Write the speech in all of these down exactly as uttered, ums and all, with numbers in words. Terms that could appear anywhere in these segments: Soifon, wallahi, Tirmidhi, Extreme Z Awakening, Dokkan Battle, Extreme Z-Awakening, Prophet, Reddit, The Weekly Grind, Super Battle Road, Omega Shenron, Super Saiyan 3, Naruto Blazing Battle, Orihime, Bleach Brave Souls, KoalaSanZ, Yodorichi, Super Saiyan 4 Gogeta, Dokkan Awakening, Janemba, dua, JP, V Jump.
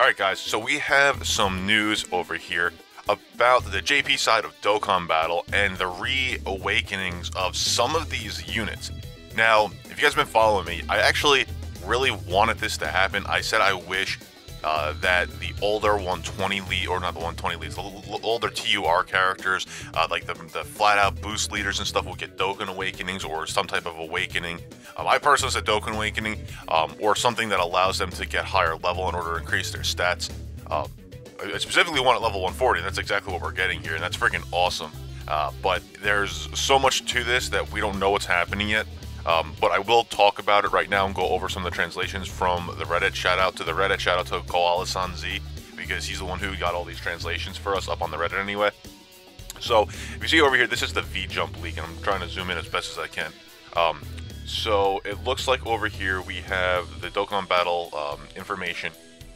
Alright guys, so we have some news over here about the J P side of Dokkan Battle and the reawakenings of some of these units. Now, if you guys have been following me, I actually really wanted this to happen. I said I wish uh, that the older one twenty lead, or not the one twenty leads, the older T U R characters, uh, like the, the flat-out boost leaders and stuff, will get Dokkan Awakenings or some type of Awakening. Um, I personally said Dokkan Awakening, um, or something that allows them to get higher level in order to increase their stats. Uh, I specifically want at level one forty, and that's exactly what we're getting here, and that's freaking awesome. Uh, but there's so much to this that we don't know what's happening yet. Um, but I will talk about it right now and go over some of the translations from the Reddit. Shout out to the Reddit, shout out to KoalaSanZ, because he's the one who got all these translations for us up on the Reddit anyway. So, if you see over here, this is the V Jump leak, and I'm trying to zoom in as best as I can. Um, so, it looks like over here we have the Dokkan Battle um, information.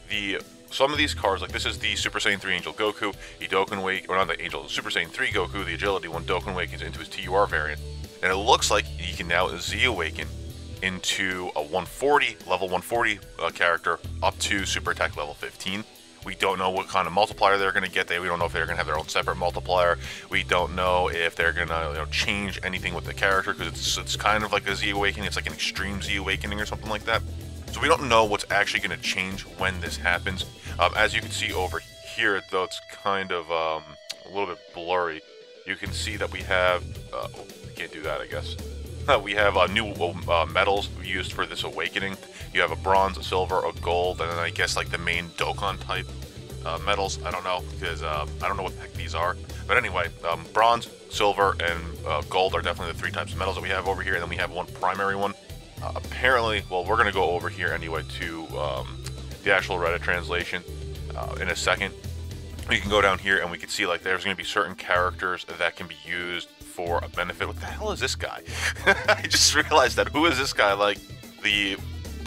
The Some of these cards, like this is the Super Saiyan three Angel Goku, the Dokkan Wake, or not the Angel, the Super Saiyan three Goku, the Agility one Dokkan Awakens into his T U R variant. And it looks like he can now Z Awaken into a one forty, level one forty uh, character up to Super Attack level fifteen. We don't know what kind of multiplier they're going to get there. We don't know if they're going to have their own separate multiplier. We don't know if they're going to you know, change anything with the character, because it's, it's kind of like a Z Awakening. It's like an Extreme Z Awakening or something like that. So we don't know what's actually going to change when this happens. Um, as you can see over here, though, it's kind of um, a little bit blurry. You can see that we have... Uh, oh, I can't do that, I guess. We have uh, new uh, metals used for this awakening. You have a bronze, a silver, a gold, and then I guess like the main Dokkan type uh, metals. I don't know, because uh, I don't know what the heck these are. But anyway, um, bronze, silver, and uh, gold are definitely the three types of metals that we have over here. And then we have one primary one. Uh, apparently, well, we're going to go over here anyway to um, the actual Reddit translation uh, in a second. We can go down here and we can see like there's going to be certain characters that can be used for a benefit. What the hell is this guy? I just realized that. Who is this guy? Like the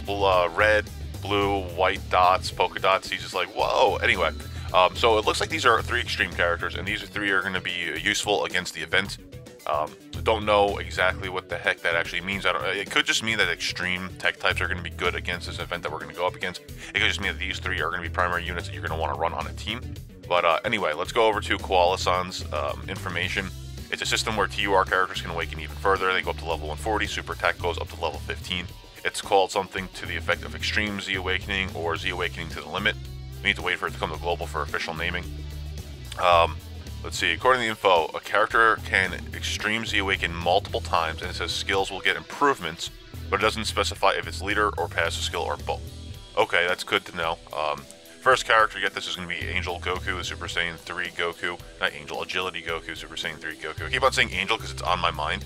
uh, red, blue, white dots, polka dots. He's just like, whoa. Anyway, um, so it looks like these are three extreme characters, and these three are going to be useful against the event. Um, don't know exactly what the heck that actually means. I don't. It could just mean that extreme tech types are going to be good against this event that we're going to go up against. It could just mean that these three are going to be primary units that you're going to want to run on a team. But uh, anyway, let's go over to KoalaSan's um, information. It's a system where T U R characters can awaken even further. They go up to level one forty. Super Attack goes up to level fifteen. It's called something to the effect of Extreme Z Awakening or Z Awakening to the Limit. We need to wait for it to come to global for official naming. Um... Let's see, according to the info, a character can Extreme Z Awaken multiple times, and it says skills will get improvements, but it doesn't specify if it's leader or passive skill or both. Okay, that's good to know. Um, first character to get this is going to be Angel Goku, Super Saiyan three Goku. Not Angel, Agility Goku, Super Saiyan three Goku. I keep on saying Angel because it's on my mind.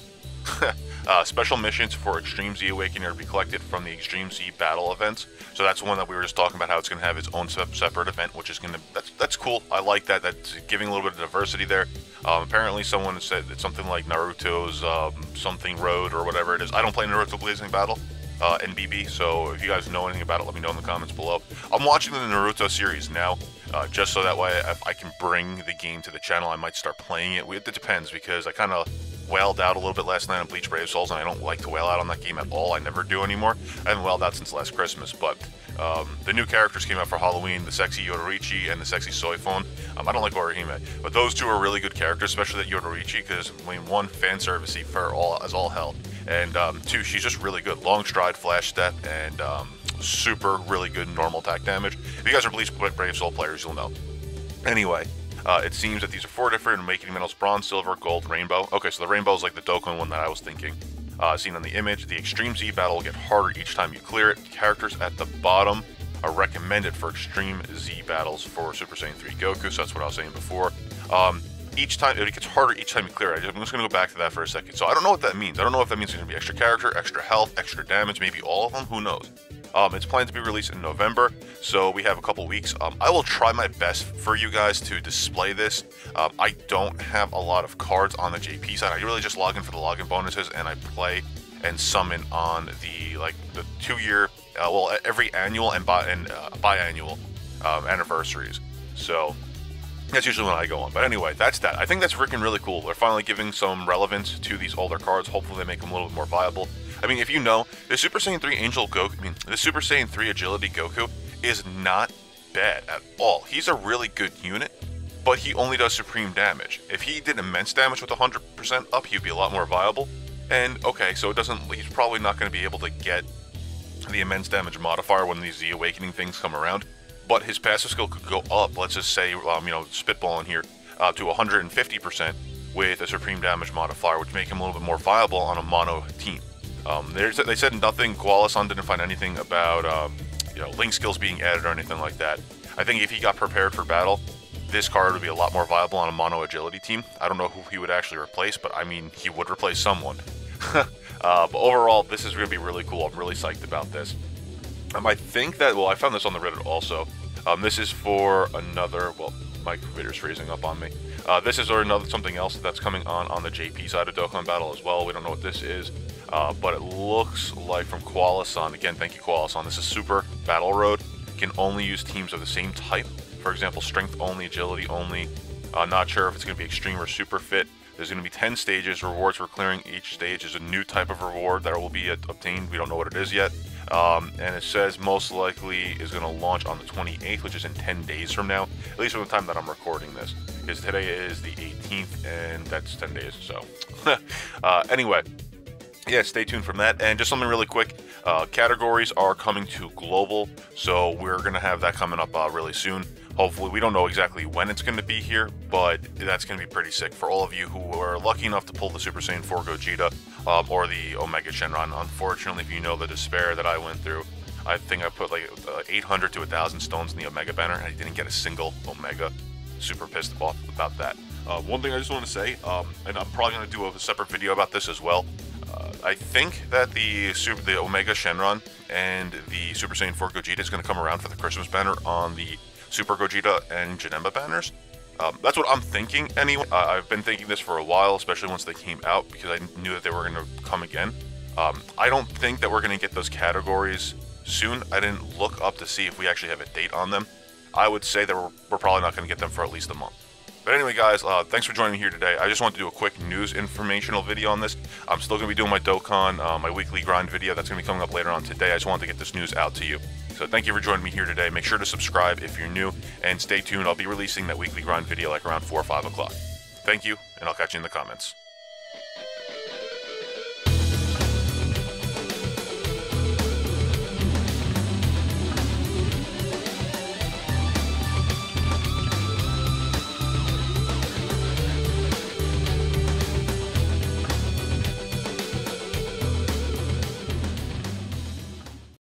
uh, special missions for Extreme Z Awakening are to be collected from the Extreme Z Battle events. So that's one that we were just talking about, how it's going to have its own separate event, which is going to... That's, that's cool. I like that. That's giving a little bit of diversity there. Um, apparently someone said it's something like Naruto's um, something road or whatever it is. I don't play Naruto Blazing Battle, uh, N B B, so if you guys know anything about it, let me know in the comments below. I'm watching the Naruto series now, uh, just so that way if I can bring the game to the channel, I might start playing it. It depends, because I kind of... wailed out a little bit last night on Bleach Brave Souls, and I don't like to wail out on that game at all. I never do anymore. I haven't wailed out since last Christmas, but um, the new characters came out for Halloween, the sexy Yodorichi and the sexy Soifon. Um, I don't like Orihime, but those two are really good characters, especially that Yodorichi, because, I mean, one, fanservice-y for all, as all hell, and um, two, she's just really good. Long stride, flash step, and um, super really good normal attack damage. If you guys are Bleach Brave Soul players, you'll know. Anyway. Uh, it seems that these are four different awakening metals: bronze, silver, gold, rainbow. Okay, so the rainbow is like the Dokkan one that I was thinking. Uh, seen on the image, the Extreme Z Battle will get harder each time you clear it. Characters at the bottom are recommended for Extreme Z Battles for Super Saiyan three Goku, so that's what I was saying before. Um, each time, it gets harder each time you clear it. I'm just going to go back to that for a second. So I don't know what that means. I don't know if that means it's going to be extra character, extra health, extra damage, maybe all of them, who knows. Um, it's planned to be released in November, so we have a couple weeks. Um, I will try my best for you guys to display this. Um, I don't have a lot of cards on the J P side. I really just log in for the login bonuses, and I play and summon on the like the two-year, uh, well, every annual and, bi and uh, biannual um, anniversaries. So that's usually when I go on. But anyway, that's that. I think that's freaking really cool. They're finally giving some relevance to these older cards. Hopefully, they make them a little bit more viable. I mean, if you know, the Super Saiyan three Angel Goku, I mean, the Super Saiyan three Agility Goku is not bad at all. He's a really good unit, but he only does supreme damage. If he did immense damage with one hundred percent up, he'd be a lot more viable. And okay, so it doesn't, he's probably not going to be able to get the immense damage modifier when these Z Awakening things come around, but his passive skill could go up, let's just say, um, you know, spitballing here, uh, to one hundred fifty percent with a supreme damage modifier, which make him a little bit more viable on a mono team. Um, there's, they said nothing, KoalaSanZ didn't find anything about, um, you know, link skills being added or anything like that. I think if he got prepared for battle, this card would be a lot more viable on a mono agility team. I don't know who he would actually replace, but I mean, he would replace someone. uh, but overall, this is going to be really cool. I'm really psyched about this. Um, I think that, well, I found this on the Reddit also. Um, this is for another, well, my computer's freezing up on me. Uh, this is or another something else that's coming on on the J P side of Dokkan Battle as well. We don't know what this is, uh, but it looks like from KoalaSanZ. Again, thank you, KoalaSanZ. This is Super Battle Road. Can only use teams of the same type. For example, strength only, agility only. Uh, not sure if it's going to be extreme or super fit. There's going to be ten stages. Rewards for clearing each stage is a new type of reward that will be obtained. We don't know what it is yet. Um, and it says most likely is going to launch on the twenty-eighth, which is in ten days from now, at least from the time that I'm recording this, because today is the eighteenth and that's ten days. So uh, anyway, yeah, stay tuned from that. And just something really quick, uh, categories are coming to global. So we're going to have that coming up uh, really soon. Hopefully, we don't know exactly when it's going to be here, but that's going to be pretty sick for all of you who are lucky enough to pull the Super Saiyan four Gogeta um, or the Omega Shenron. Unfortunately, if you know the despair that I went through, I think I put like eight hundred to one thousand stones in the Omega banner, and I didn't get a single Omega. Super pissed off about that. Uh, one thing I just want to say, um, and I'm probably going to do a separate video about this as well, uh, I think that the, Super, the Omega Shenron and the Super Saiyan four Gogeta is going to come around for the Christmas banner on the Super Gogeta and Janemba banners. Um, that's what I'm thinking anyway. Uh, I've been thinking this for a while, especially once they came out, because I knew that they were going to come again. Um, I don't think that we're going to get those categories soon. I didn't look up to see if we actually have a date on them. I would say that we're, we're probably not going to get them for at least a month. But anyway, guys, uh, thanks for joining me here today. I just wanted to do a quick news informational video on this. I'm still going to be doing my Dokkan, uh, my weekly grind video. That's going to be coming up later on today. I just wanted to get this news out to you. So thank you for joining me here today. Make sure to subscribe if you're new, and stay tuned. I'll be releasing that weekly grind video like around four or five o'clock. Thank you, and I'll catch you in the comments.